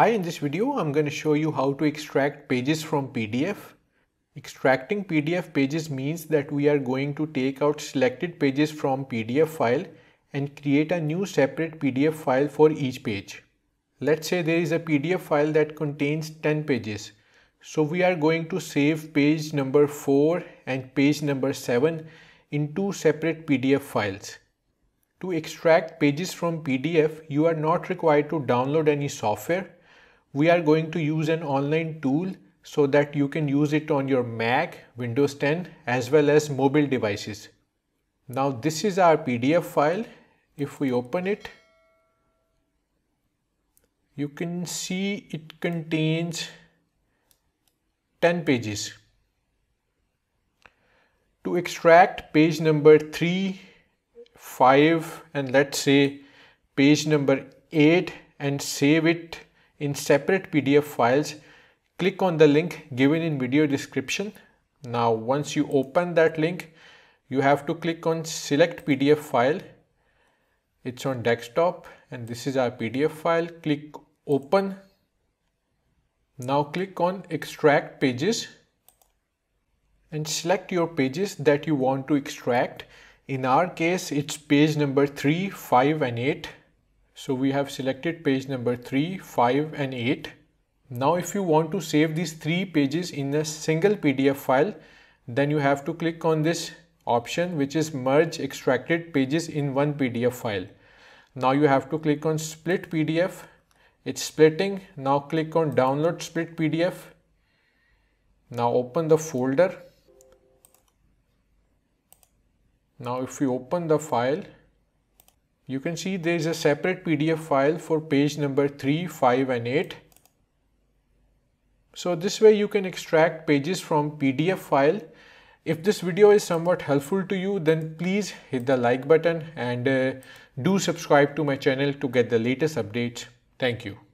Hi, in this video I'm going to show you how to extract pages from PDF. Extracting PDF pages means that we are going to take out selected pages from PDF file and create a new separate PDF file for each page. Let's say there is a PDF file that contains 10 pages. So we are going to save page number 4 and page number 7 in two separate PDF files. To extract pages from PDF, you are not required to download any software. We are going to use an online tool so that you can use it on your Mac, Windows 10 as well as mobile devices. Now this is our PDF file. If we open it, you can see it contains 10 pages. To extract page number 3, 5 and let's say page number 8 and save it in separate PDF files, click on the link given in video description. Now once you open that link, you have to click on select PDF file. It's on desktop and this is our PDF file. Click open. Now click on extract pages and select your pages that you want to extract. In our case, it's page number 3, 5 and 8. So we have selected page number 3, 5 and 8. Now if you want to save these three pages in a single PDF file, then you have to click on this option, which is merge extracted pages in one PDF file. Now you have to click on split PDF. It's splitting. Now click on download split PDF. Now open the folder. Now if we open the file, you can see there is a separate PDF file for page number 3, 5 and 8. So this way you can extract pages from PDF file. If this video is somewhat helpful to you, then please hit the like button and do subscribe to my channel to get the latest updates. Thank you.